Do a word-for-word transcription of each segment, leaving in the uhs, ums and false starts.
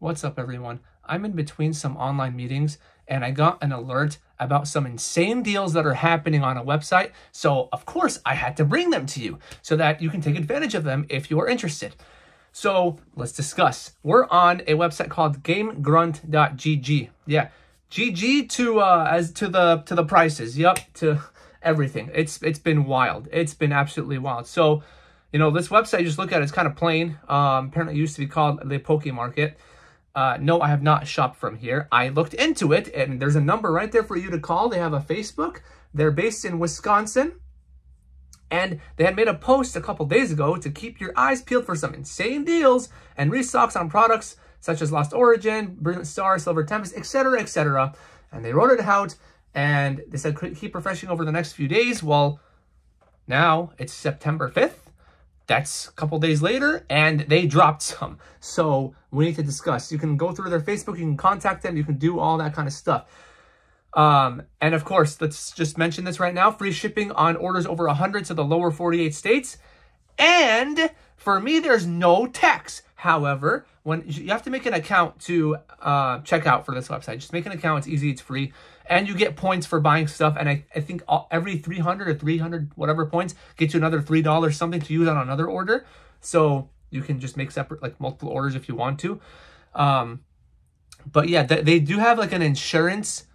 What's up, everyone? I'm in between some online meetings and I got an alert about some insane deals that are happening on a website. So of course I had to bring them to you so that you can take advantage of them if you are interested. So let's discuss. We're on a website called game grunt dot g g. Yeah, G G to uh, as to the to the prices. Yep, to everything. It's it's been wild. It's been absolutely wild. So you know, this website, you just look at it, it's kind of plain. Um, apparently, it used to be called the Poke Market. Uh, no, I have not shopped from here. I looked into it, and there's a number right there for you to call. They have a Facebook. They're based in Wisconsin. And they had made a post a couple days ago to keep your eyes peeled for some insane deals and restocks on products such as Lost Origin, Brilliant Stars, Silver Tempest, et cetera, et cetera. And they wrote it out, and they said keep refreshing over the next few days. Well, now it's September fifth. That's a couple days later, and they dropped some. So we need to discuss. You can go through their Facebook, you can contact them, you can do all that kind of stuff. Um, and of course, let's just mention this right now. Free shipping on orders over one hundred to the lower forty-eight states. And for me, there's no tax. However, when you have to make an account to uh, check out for this website. Just make an account. It's easy. It's free. And you get points for buying stuff. And I, I think all, every three hundred or three hundred whatever points get you another three dollars something to use on another order. So you can just make separate, like multiple orders if you want to. Um, but yeah, they, they do have like an insurance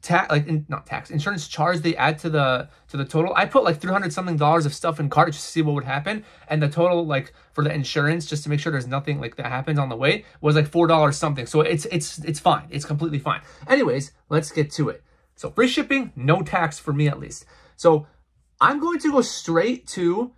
tax, like in, not tax, insurance charge they add to the to the total. I put like three hundred something dollars of stuff in cart just to see what would happen. And the total, like for the insurance, just to make sure there's nothing like that happens on the way, was like four dollars something. So it's, it's, it's fine. It's completely fine. Anyways, let's get to it. So free shipping, no tax for me at least. So I'm going to go straight to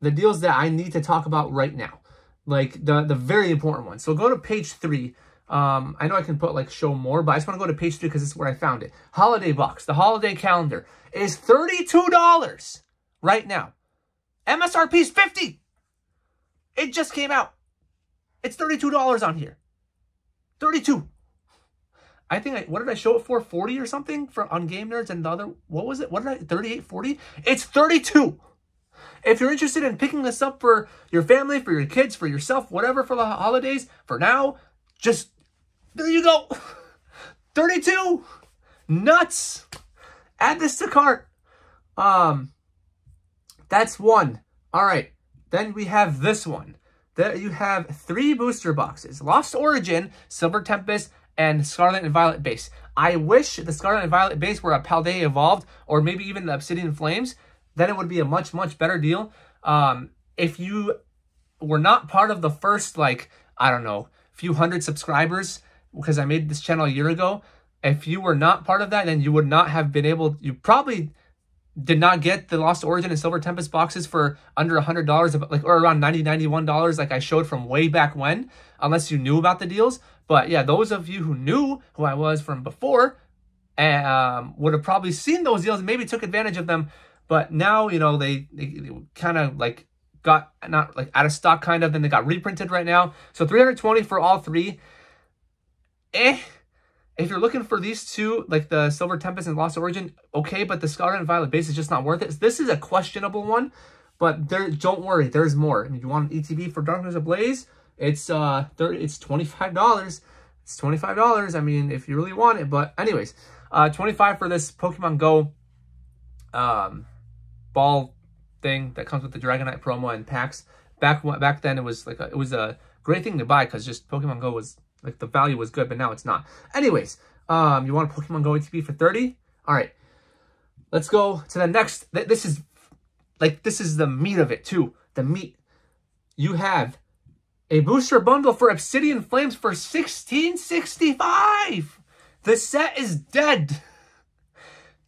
the deals that I need to talk about right now. Like the, the very important ones. So go to page three. Um, I know I can put like show more, but I just want to go to page three because it's where I found it. Holiday box. The holiday calendar is thirty-two dollars right now. M S R P is fifty. It just came out. It's thirty-two dollars on here. thirty-two. I think I, what did I show it for? forty or something for on GameNerdz and the other, what was it? What did I, thirty-eight, forty? It's thirty-two. If you're interested in picking this up for your family, for your kids, for yourself, whatever, for the holidays, for now, just, there you go. thirty-two. Nuts. Add this to cart. Um, that's one. All right. Then we have this one. There you have three booster boxes. Lost Origin, Silver Tempest, and Scarlet and Violet base. I wish the Scarlet and Violet base were a Paldea Evolved, or maybe even the Obsidian Flames. Then it would be a much, much better deal. Um, if you were not part of the first, like, I don't know, few hundred subscribers, because I made this channel a year ago. If you were not part of that, then you would not have been able, you probably did not get the Lost Origin and Silver Tempest boxes for under one hundred dollars, like, or around ninety, ninety-one dollars, like I showed from way back when, unless you knew about the deals. But yeah, those of you who knew who I was from before um, would have probably seen those deals and maybe took advantage of them. But now, you know, they, they, they kind of like got not like out of stock kind of, then they got reprinted right now. So three hundred twenty for all three. Eh, if you're looking for these two, like the Silver Tempest and Lost Origin, okay, but the Scarlet and Violet base is just not worth it. This is a questionable one, but there, don't worry, there's more. If you want an E T B for Darkness Ablaze, it's uh thirty, it's twenty-five dollars. It's twenty-five dollars. I mean, if you really want it, but anyways, uh twenty-five for this Pokemon Go um ball thing that comes with the Dragonite promo and packs. Back back then, it was like a, it was a great thing to buy because just Pokemon Go was like the value was good, but now it's not. Anyways, um, you want a Pokemon Go E T B for thirty? All right, let's go to the next. Th this is like this is the meat of it too. The meat. You have a booster bundle for Obsidian Flames for sixteen sixty-five. The set is dead.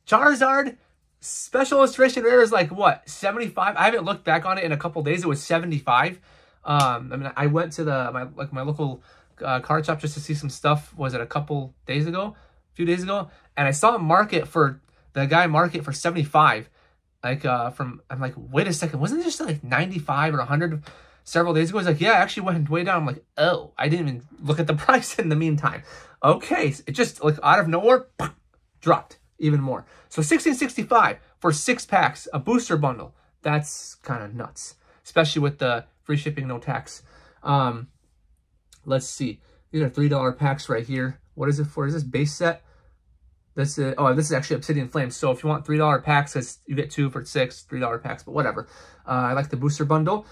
Charizard special illustration rare is like what, seventy-five? I haven't looked back on it in a couple days. It was seventy-five. um I mean, I went to the my like my local uh, card shop just to see some stuff. Was it a couple days ago a few days ago and I saw a market for the guy market for seventy-five, like uh from, I'm like, wait a second, wasn't it just like ninety-five or one hundred several days ago? It's like, yeah, I actually went way down. I'm like, oh, I didn't even look at the price in the meantime. Okay, so it just like out of nowhere dropped even more. So sixteen sixty-five for six packs, a booster bundle. That's kind of nuts, especially with the free shipping, no tax. Um, Let's see. These are three dollar packs right here. What is it for? Is this base set? This is, oh, this is actually Obsidian Flames. So if you want three dollar packs, it's, you get two for six, three dollar packs, but whatever. Uh, I like the booster bundle.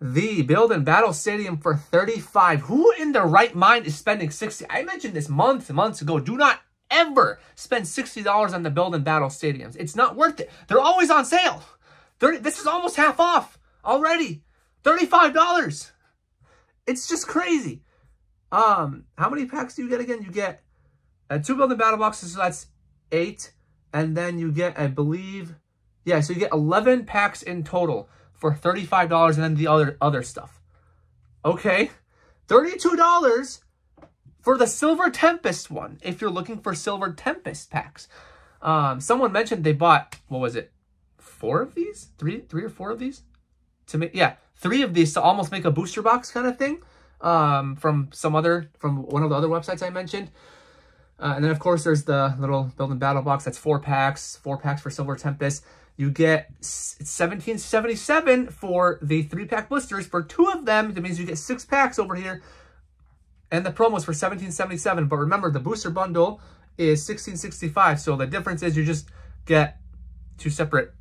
The Build and Battle Stadium for thirty-five dollars. Who in their right mind is spending sixty dollars? I mentioned this months and months ago. Do not ever spend sixty dollars on the Build and Battle Stadiums. It's not worth it. They're always on sale. thirty, this is almost half off already. thirty-five dollars. It's just crazy. Um, how many packs do you get again? You get uh, two Build and Battle boxes, so that's eight. And then you get, I believe, yeah, so you get eleven packs in total for thirty-five dollars, and then the other other stuff. Okay, thirty-two dollars for the Silver Tempest one, if you're looking for Silver Tempest packs. Um, someone mentioned they bought, what was it, four of these? Three, three or four of these? To make, yeah, three of these to almost make a booster box kind of thing. Um, from some other, from one of the other websites I mentioned. Uh, and then of course there's the little Build and Battle box. That's four packs, four packs for Silver Tempest. You get seventeen seventy-seven for the three pack blisters for two of them. That means you get six packs over here. And the promos for seventeen seventy-seven. But remember, the booster bundle is sixteen sixty-five. So the difference is you just get two separate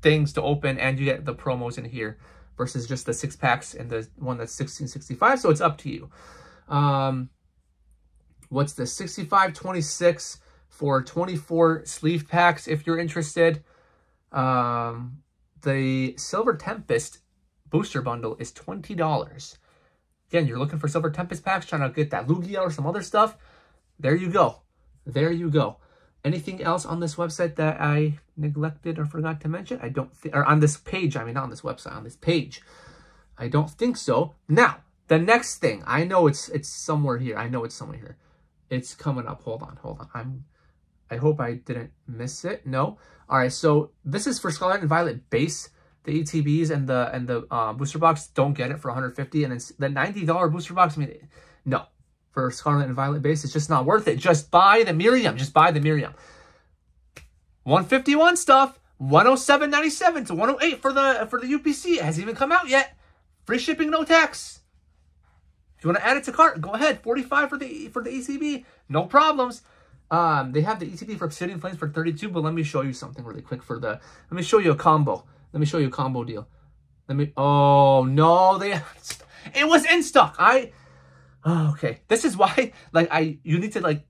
things to open, and you get the promos in here, versus just the six packs and the one that's sixteen sixty-five. So it's up to you. Um, what's the sixty-five twenty-six for twenty-four sleeve packs if you're interested. Um, the Silver Tempest booster bundle is twenty dollars. Again, you're looking for Silver Tempest packs, trying to get that Lugia or some other stuff. There you go. There you go. Anything else on this website that I neglected or forgot to mention? I don't think, or on this page, I mean, not on this website, on this page. I don't think so. Now, the next thing, I know it's it's somewhere here. I know it's somewhere here. It's coming up. Hold on, hold on. I'm, I hope I didn't miss it. No. All right, so this is for Scarlet and Violet base. The E T Bs and the and the uh, booster box, don't get it for one hundred fifty dollars. And it's the ninety dollar booster box, I mean, no. For Scarlet and Violet base, it's just not worth it. Just buy the Miriam. Just buy the Miriam. one fifty-one stuff. one oh seven ninety-seven to one oh eight for the for the U P C. It hasn't even come out yet. Free shipping, no tax. If you want to add it to cart, go ahead. forty-five for the for the E C B. No problems. Um, they have the E C B for Obsidian Flames for thirty-two. But let me show you something really quick for the. Let me show you a combo. Let me show you a combo deal. Let me. Oh no, they. It was in stock. I. Oh, okay, this is why, like, I you need to like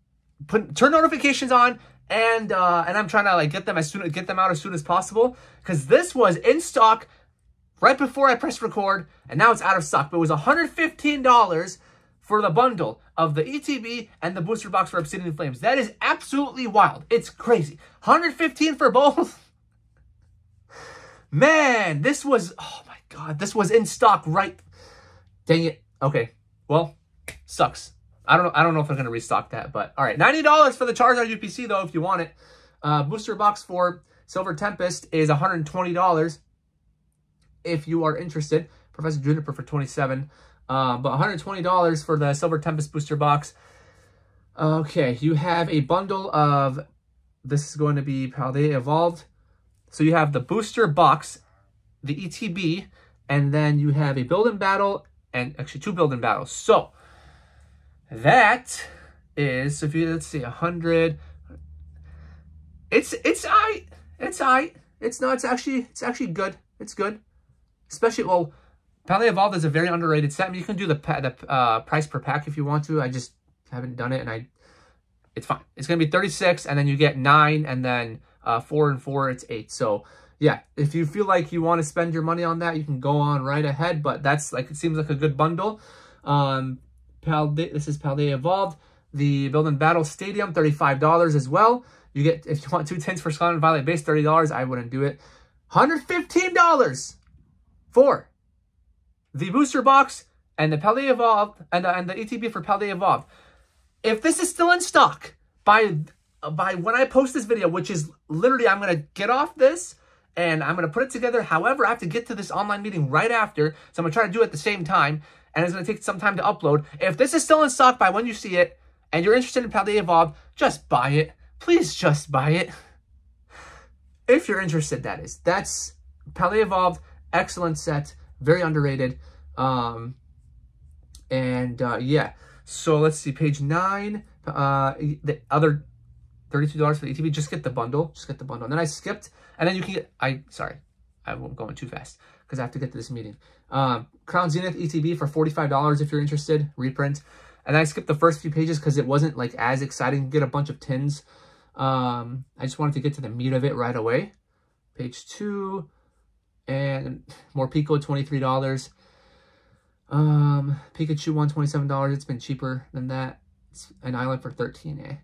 put turn notifications on, and uh, and I'm trying to like get them as soon get them out as soon as possible, because this was in stock right before I pressed record, and now it's out of stock. But it was one hundred fifteen dollars for the bundle of the E T B and the booster box for Obsidian Flames. That is absolutely wild. It's crazy. one hundred fifteen dollars for both. Man, this was, oh my god, this was in stock right. Dang it. Okay, well. Sucks. I don't know. I don't know if I'm gonna restock that, but all right. ninety dollars for the Charizard U P C though, if you want it. Uh, booster box for Silver Tempest is one hundred twenty dollars. If you are interested, Professor Juniper for twenty-seven dollars. Uh, but one hundred twenty dollars for the Silver Tempest booster box. Okay, you have a bundle of. This is going to be Paldea Evolved. So you have the booster box, the E T B, and then you have a Build and Battle, and actually two Build and Battles. So. That is, if you, let's see, a hundred. It's, it's, I, it's, I, it's, no, it's actually, it's actually good. It's good. Especially, well, Paldea Evolved is a very underrated set. I mean, you can do the, the uh, price per pack if you want to. I just haven't done it, and I, it's fine. It's going to be thirty-six, and then you get nine, and then uh, four and four, it's eight. So, yeah, if you feel like you want to spend your money on that, you can go on right ahead, but that's, like, it seems like a good bundle. Um, Paldea, this is Paldea Evolved. The Build and Battle Stadium, thirty-five dollars as well. You get, if you want two tins for Scarlet and Violet base, thirty dollars. I wouldn't do it. one hundred fifteen dollars for the booster box and the Paldea Evolved and the, and the E T B for Paldea Evolved. If this is still in stock by, by when I post this video, which is literally, I'm going to get off this and I'm going to put it together. However, I have to get to this online meeting right after. So I'm going to try to do it at the same time. And it's going to take some time to upload. If this is still in stock by when you see it, and you're interested in Paldea Evolved, just buy it. Please just buy it. If you're interested, that is. That's Paldea Evolved. Excellent set. Very underrated. Um, And uh, yeah, so let's see, page nine, uh, the other thirty-two dollars for the E T B, just get the bundle, just get the bundle. And then I skipped, and then you can get, I, sorry, I'm going too fast because I have to get to this meeting. Um, Crown Zenith E T B for forty-five dollars if you're interested, reprint. And I skipped the first few pages because it wasn't like as exciting. You get a bunch of tins. Um, I just wanted to get to the meat of it right away. Page two, and more Pico, twenty-three dollars. Um, Pikachu one, twenty-seven dollars. It's been cheaper than that. It's an island for thirteen dollars. Eh?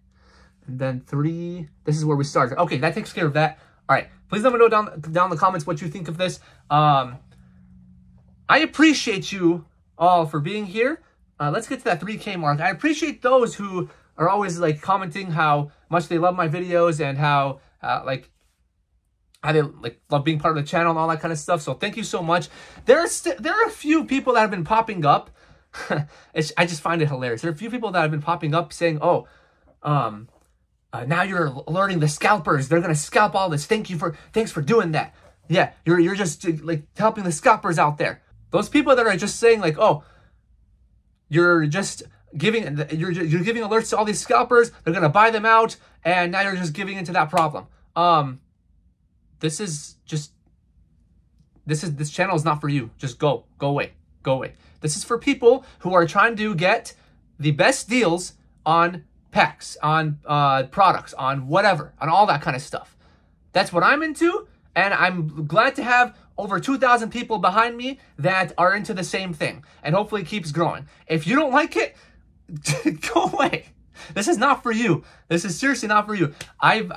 And then three, this is where we started. Okay, that takes care of that. All right, please let me know down, down in the comments what you think of this. Um, I appreciate you all for being here. Uh, let's get to that three K mark. I appreciate those who are always like commenting how much they love my videos and how uh, like how they like love being part of the channel and all that kind of stuff. So thank you so much. There's there are a few people that have been popping up. it's, I just find it hilarious. There are a few people that have been popping up saying, "Oh, um, uh, now you're alerting the scalpers. They're gonna scalp all this. Thank you for thanks for doing that. Yeah, you're you're just like helping the scalpers out there." Those people that are just saying like, "Oh, you're just giving you're you're giving alerts to all these scalpers. They're gonna buy them out, and now you're just giving into that problem." Um, this is just this is this channel is not for you. Just go, go away, go away. This is for people who are trying to get the best deals on packs, on uh, products, on whatever, on all that kind of stuff. That's what I'm into, and I'm glad to have over two thousand people behind me that are into the same thing, and hopefully it keeps growing. If you don't like it, go away. This is not for you. This is seriously not for you. I've,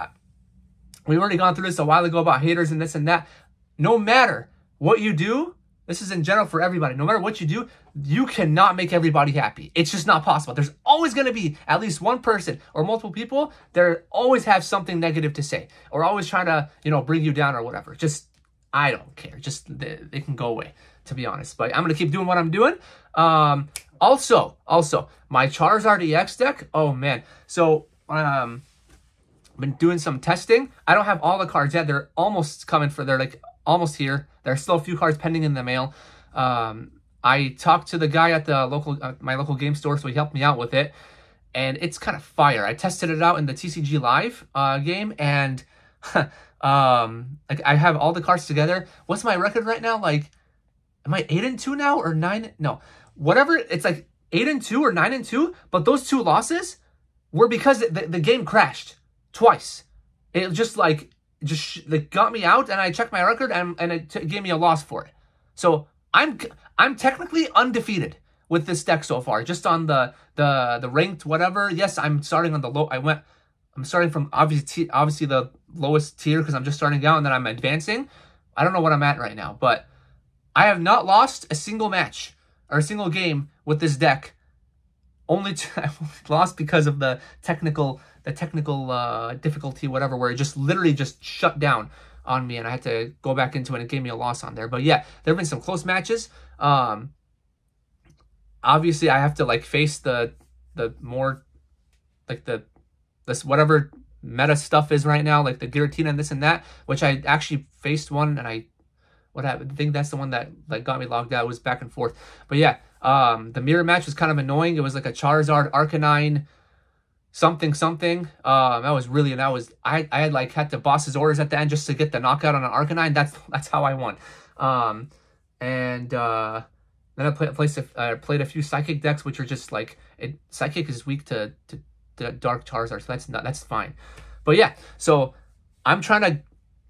we've already gone through this a while ago about haters and this and that. No matter what you do, this is in general for everybody. No matter what you do, you cannot make everybody happy. It's just not possible. There's always going to be at least one person or multiple people that always have something negative to say or always trying to, you know, bring you down or whatever. Just, I don't care. Just they, they can go away, to be honest. But I'm gonna keep doing what I'm doing. Um, also, also my Charizard E X deck. Oh man! So um, I've been doing some testing. I don't have all the cards yet. They're almost coming for. They're like almost here. There's still a few cards pending in the mail. Um, I talked to the guy at the local uh, my local game store, so he helped me out with it, and it's kind of fire. I tested it out in the T C G Live uh, game, and. Um, like I have all the cards together. What's my record right now? Like, am I eight and two now or nine? No, whatever. It's like eight and two or nine and two. But those two losses were because the, the game crashed twice. It just like just like got me out, and I checked my record, and and it t gave me a loss for it. So I'm I'm technically undefeated with this deck so far, just on the the the ranked whatever. Yes, I'm starting on the low. I went. I'm starting from obviously obviously the lowest tier because I'm just starting out and then I'm advancing. I don't know what I'm at right now, but I have not lost a single match or a single game with this deck. Only I lost because of the technical the technical uh, difficulty, whatever, where it just literally just shut down on me and I had to go back into it and it gave me a loss on there. But yeah, there have been some close matches. Um, obviously, I have to like face the the more like the this whatever meta stuff is right now, like the Giratina and this and that, which I actually faced one and I what happened I think that's the one that like got me logged out. It was back and forth. But yeah, um the mirror match was kind of annoying. It was like a Charizard Arcanine something something. Um that was really and I was I I had like had to boss his orders at the end just to get the knockout on an Arcanine. That's that's how I won. Um and uh then I played placed a, I played a few psychic decks which are just like it psychic is weak to to the dark Charizard, so that's not that's fine. But yeah, so I'm trying to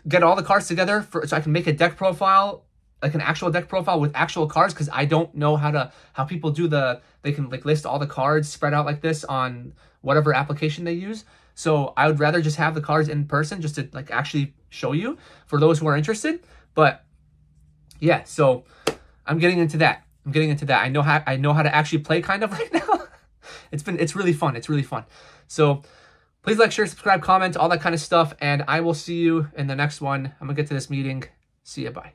get all the cards together for so I can make a deck profile, like an actual deck profile with actual cards, because I don't know how to how people do the they can like list all the cards spread out like this on whatever application they use. So I would rather just have the cards in person just to like actually show you for those who are interested. But yeah, so I'm getting into that. I'm getting into that. I know how I know how to actually play kind of right now. It's been, it's really fun. It's really fun. So please like, share, subscribe, comment, all that kind of stuff. And I will see you in the next one. I'm gonna get to this meeting. See ya. Bye.